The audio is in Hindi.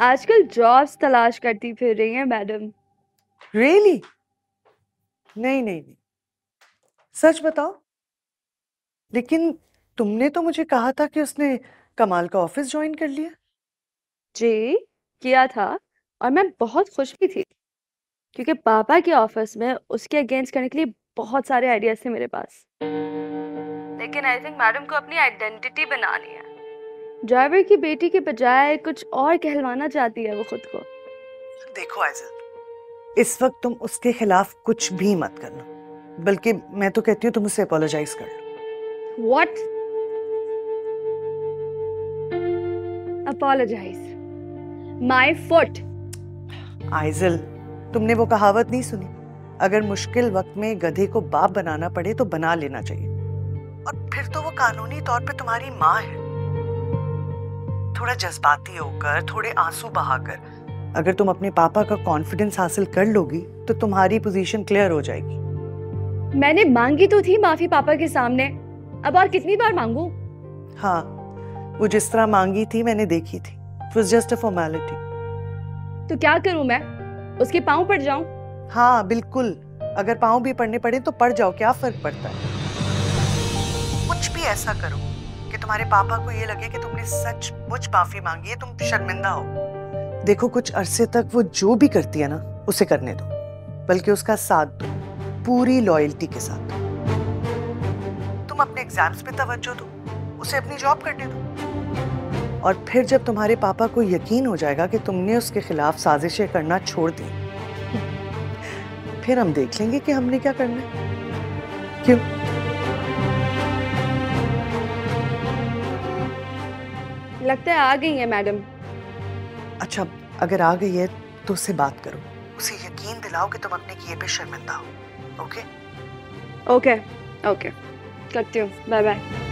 आजकल जॉब्स तलाश करती फिर रही हैं मैडम। रियली? नहीं नहीं नहीं, सच बताओ। लेकिन तुमने तो मुझे कहा था कि उसने कमाल का ऑफिस ज्वाइन कर लिया। जी किया था, और मैं बहुत खुश भी थी क्योंकि पापा के ऑफिस में उसके अगेंस्ट करने के लिए बहुत सारे आइडियाज थे मेरे पास। लेकिन आई थिंक मैडम को अपनी आइडेंटिटी बनानी है। ड्राइवर की बेटी के बजाय कुछ और कहलवाना चाहती है वो खुद को। देखो आइजल, इस वक्त तुम उसके खिलाफ कुछ भी मत करना, बल्कि मैं तो कहती हूँ तुम उससे अपोलोजाइज कर लो। व्हाट? अपोलोजाइज? My foot. आइजल, तुमने वो कहावत नहीं सुनी, अगर मुश्किल वक्त में गधे को बाप बनाना पड़े तो बना लेना चाहिए। और फिर तो वो कानूनी तौर पे तुम्हारी माँ है। थोड़ा जज्बाती होकर, थोड़े आंसू बहाकर अगर तुम अपने पापा का कॉन्फिडेंस हासिल कर लोगी तो तुम्हारी पोजीशन क्लियर हो जाएगी। मैंने मांगी तो थी माफी पापा के सामने, अब और कितनी बार मांगू? हाँ, वो जिस तरह मांगी थी मैंने देखी थी। It was just a formality. तो क्या करूं मैं, उसके पाँव पड़ जाऊं? हाँ बिल्कुल, अगर पाँव भी पड़ने पड़े तो पड़ जाओ, क्या फर्क पड़ता है। कुछ भी ऐसा करो कि तुम्हारे पापा को ये लगे कि तुमने सचमुच माफी मांगी है, तुम शर्मिंदा हो। देखो कुछ अरसे तक वो जो भी करती है ना उसे करने दो, बल्कि उसका साथ दो, पूरी लॉयल्टी के साथ। तुम अपने एग्जाम्स पे तवज्जो दो, उसे अपनी जॉब करने दो। और फिर जब तुम्हारे पापा को यकीन हो जाएगा कि तुमने उसके खिलाफ साजिशें करना छोड़ दी, फिर हम देख लेंगे कि हमने क्या करना है। क्यों? लगता है आ गई है मैडम। अच्छा, अगर आ गई है तो उससे बात करो, उसे यकीन दिलाओ कि तुम अपने किए पे शर्मिंदा हो। ओके ओके ओके, करती हूँ। Bye bye.